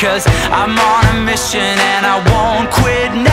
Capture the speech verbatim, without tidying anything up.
'Cause I'm on a mission and I won't quit now.